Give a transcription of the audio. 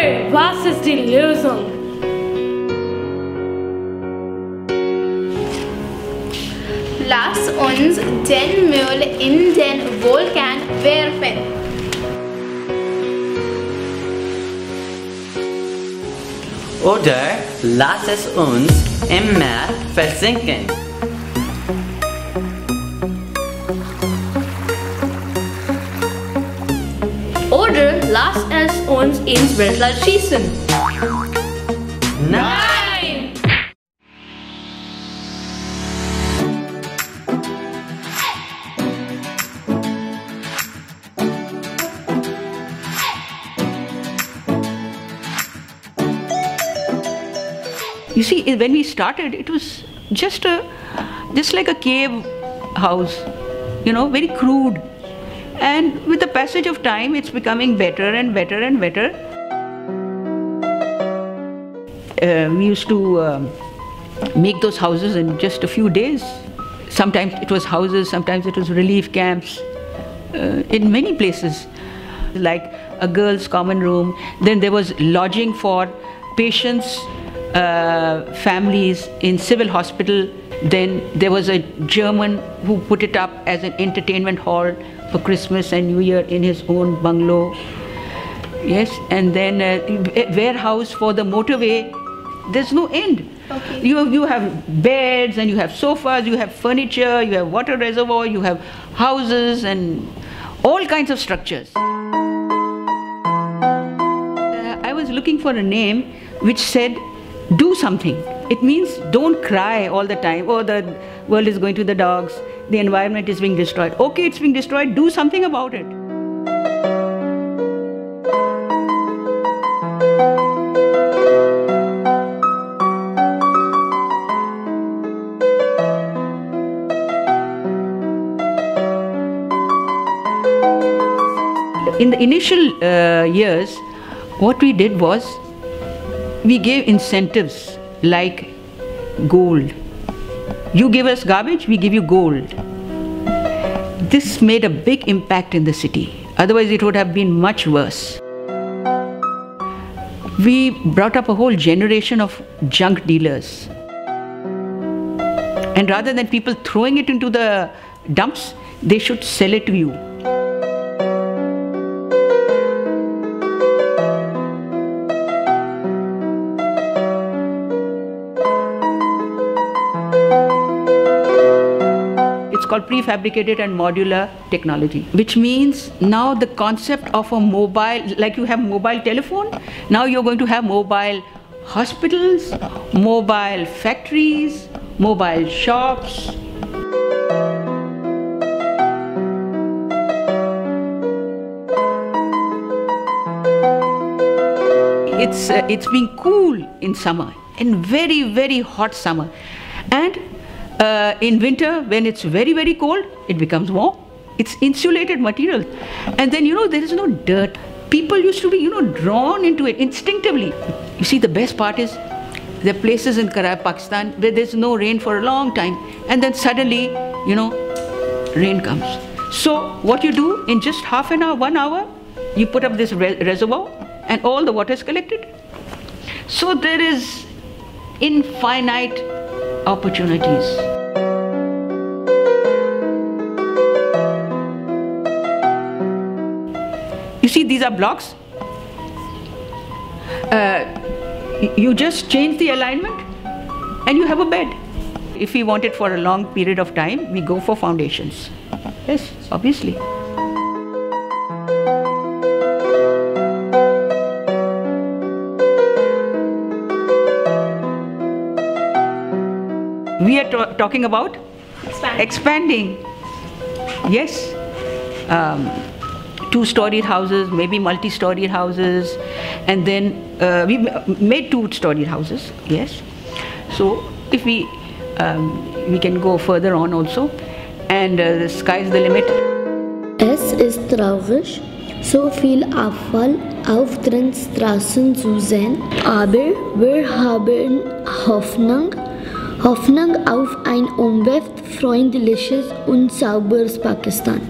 Water versus delusion. Lass uns den Müll in den Vulkan werfen. Oder lass es uns im Meer versinken. Oder lass es uns ins Weltall schießen. Nein! You see, when we started, it was just like a cave house, you know, very crude. And with the passage of time, it's becoming better and better and better. We used to make those houses in just a few days. Sometimes it was houses, sometimes it was relief camps, in many places. Like a girls' common room, then there was lodging for patients, families in civil hospital. Then there was a German who put it up as an entertainment hall for Christmas and New Year in his own bungalow. Yes, and then a warehouse for the motorway. There's no end. Okay. You have beds and you have sofas, you have furniture, you have water reservoir, you have houses and all kinds of structures. I was looking for a name which said, do something. It means don't cry all the time, oh, the world is going to the dogs, the environment is being destroyed. Okay, it's being destroyed, do something about it. In the initial years, what we did was, we gave incentives. Like gold. You give us garbage, we give you gold. This made a big impact in the city. Otherwise, it would have been much worse. We brought up a whole generation of junk dealers. And rather than people throwing it into the dumps, they should sell it to you. Called prefabricated and modular technology, which means now the concept of a mobile, like you have mobile telephone, now you're going to have mobile hospitals, mobile factories, mobile shops. It's been cool in summer, in very, very hot summer. And in winter, when it's very, very cold, it becomes warm. It's insulated material. And then, you know, there is no dirt. People used to be, you know, drawn into it instinctively. You see, the best part is there are places in Karachi, Pakistan, where there's no rain for a long time. And then suddenly, you know, rain comes. So what you do in just half an hour, 1 hour, you put up this reservoir and all the water is collected. So there is infinite opportunities. You see, these are blocks. You just change the alignment and you have a bed. If we want it for a long period of time, we go for foundations. Yes, obviously. We are talking about expanding. Yes, 2-story houses, maybe multi-story houses, and then we made 2-story houses. Yes, so if we can go further on also, and the sky is the limit. Es ist traurig, so viel Abfall auf den Straßen zu sehen, aber wir haben Hoffnung. Hoffnung auf ein umweltfreundliches und sauberes Pakistan.